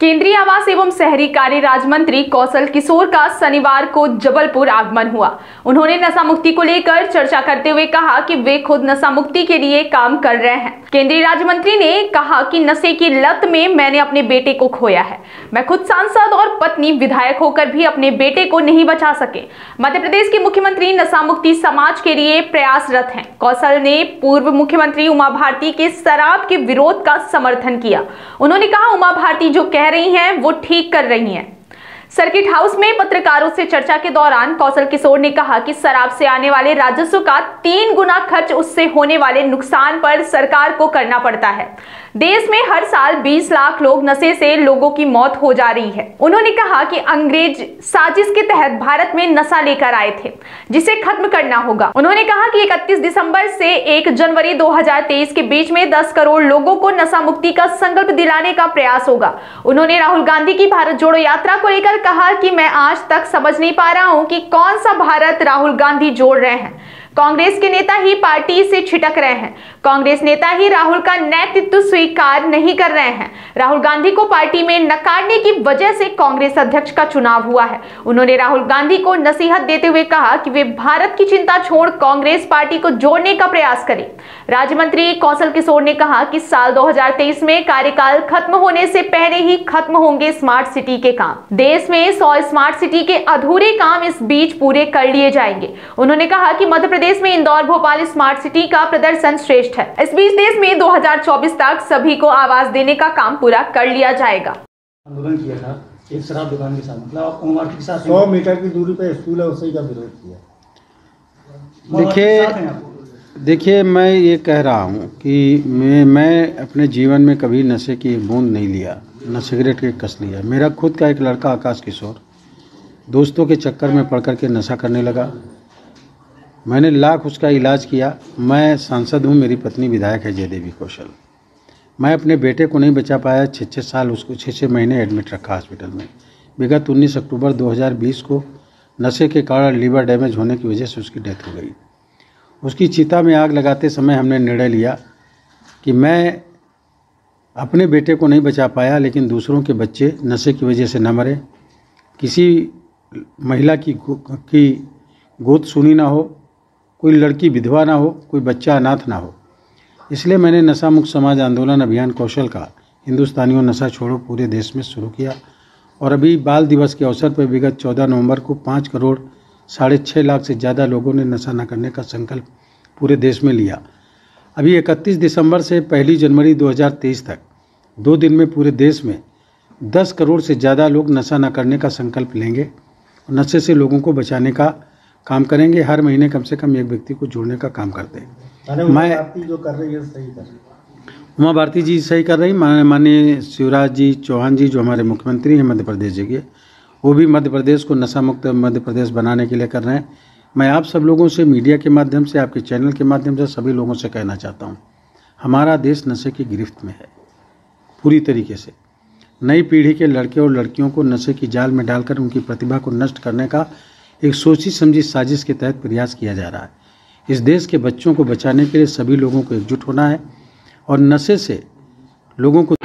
केंद्रीय आवास एवं शहरी कार्य राज्य मंत्री कौशल किशोर का शनिवार को जबलपुर आगमन हुआ। उन्होंने नशा मुक्ति को लेकर चर्चा करते हुए कहा कि वे खुद नशा मुक्ति के लिए काम कर रहे हैं। केंद्रीय राज्य मंत्री ने कहा कि नशे की लत में मैंने अपने बेटे को खोया है। मैं खुद सांसद और पत्नी विधायक होकर भी अपने बेटे को नहीं बचा सके। मध्य प्रदेश के मुख्यमंत्री नशा मुक्ति समाज के लिए प्रयासरत है। कौशल ने पूर्व मुख्यमंत्री उमा भारती के शराब के विरोध का समर्थन किया। उन्होंने कहा उमा भारती जो रही हैं वो ठीक कर रही हैं। सर्किट हाउस में पत्रकारों से चर्चा के दौरान कौशल किशोर ने कहा कि शराब से आने वाले राजस्व का 3 गुना खर्च उससे होने वाले नुकसान पर सरकार को करना पड़ता है। देश में हर साल 20 लाख लोग नशे से लोगों की मौत हो जा रही है। उन्होंने कहा कि अंग्रेज साजिश के तहत भारत में नशा लेकर आए थे जिसे खत्म करना होगा। उन्होंने कहा कि 31 दिसंबर से 1 जनवरी 2023 के बीच में 10 करोड़ लोगों को नशा मुक्ति का संकल्प दिलाने का प्रयास होगा। उन्होंने राहुल गांधी की भारत जोड़ो यात्रा को लेकर कहा कि मैं आज तक समझ नहीं पा रहा हूं कि कौन सा भारत राहुल गांधी जोड़ रहे हैं। कांग्रेस के नेता ही पार्टी से छिटक रहे हैं। कांग्रेस नेता ही राहुल का नेतृत्व स्वीकार नहीं कर रहे हैं। राहुल गांधी को पार्टी में नकारने की वजह से कांग्रेस अध्यक्ष का चुनाव हुआ है। उन्होंने राहुल गांधी को नसीहत देते हुए कहा कि वे भारत की चिंता छोड़ कांग्रेस पार्टी को जोड़ने का प्रयास करें। राज्य मंत्री कौशल किशोर ने कहा कि साल 2023 में कार्यकाल खत्म होने से पहले ही खत्म होंगे स्मार्ट सिटी के काम। देश में 100 स्मार्ट सिटी के अधूरे काम इस बीच पूरे कर लिए जाएंगे। उन्होंने कहा कि मध्य प्रदेश में इंदौर भोपाल स्मार्ट सिटी का प्रदर्शन श्रेष्ठ है। इस बीच देश में 2024 तक सभी को आवास देने का काम पूरा कर लिया जाएगा। आंदोलन किया था एक शराब दुकान के साथ, मतलब 100 मीटर की दूरी पे स्कूल है उसी का विरोध किया। देखिए मैं ये कह रहा हूँ कि मैं अपने जीवन में कभी नशे की बूंद नहीं लिया, न सिगरेट के कस लिया। मेरा खुद का एक लड़का आकाश किशोर दोस्तों के चक्कर में पड़ करके नशा करने लगा। मैंने लाख उसका इलाज किया। मैं सांसद हूँ, मेरी पत्नी विधायक है जय देवी कौशल। मैं अपने बेटे को नहीं बचा पाया। 6-6 साल उसको 6-6 महीने एडमिट रखा हॉस्पिटल में। विगत 19 अक्टूबर 2020 को नशे के कारण लीवर डैमेज होने की वजह से उसकी डेथ हो गई। उसकी चिता में आग लगाते समय हमने निर्णय लिया कि मैं अपने बेटे को नहीं बचा पाया लेकिन दूसरों के बच्चे नशे की वजह से न मरे, किसी महिला की गोद सुनी ना हो, कोई लड़की विधवा ना हो, कोई बच्चा अनाथ ना हो। इसलिए मैंने नशा मुक्त समाज आंदोलन अभियान कौशल का हिंदुस्तानियों नशा छोड़ो पूरे देश में शुरू किया और अभी बाल दिवस के अवसर पर विगत 14 नवंबर को 5 करोड़ 6.5 लाख से ज़्यादा लोगों ने नशा न करने का संकल्प पूरे देश में लिया। अभी 31 दिसंबर से 1 जनवरी 2023 तक 2 दिन में पूरे देश में 10 करोड़ से ज़्यादा लोग नशा न करने का संकल्प लेंगे और नशे से लोगों को बचाने का काम करेंगे। हर महीने कम से कम एक व्यक्ति को जोड़ने का काम करते हैं। उमा भारती जी सही कर रही। माननीय शिवराज जी चौहान जी जो हमारे मुख्यमंत्री हैं मध्य प्रदेश जी के, वो भी मध्य प्रदेश को नशा मुक्त मध्य प्रदेश बनाने के लिए कर रहे हैं। मैं आप सब लोगों से मीडिया के माध्यम से, आपके चैनल के माध्यम से सभी लोगों से कहना चाहता हूँ, हमारा देश नशे की गिरफ्त में है पूरी तरीके से। नई पीढ़ी के लड़के और लड़कियों को नशे की जाल में डालकर उनकी प्रतिभा को नष्ट करने का एक सोची समझी साजिश के तहत प्रयास किया जा रहा है। इस देश के बच्चों को बचाने के लिए सभी लोगों को एकजुट होना है और नशे से लोगों को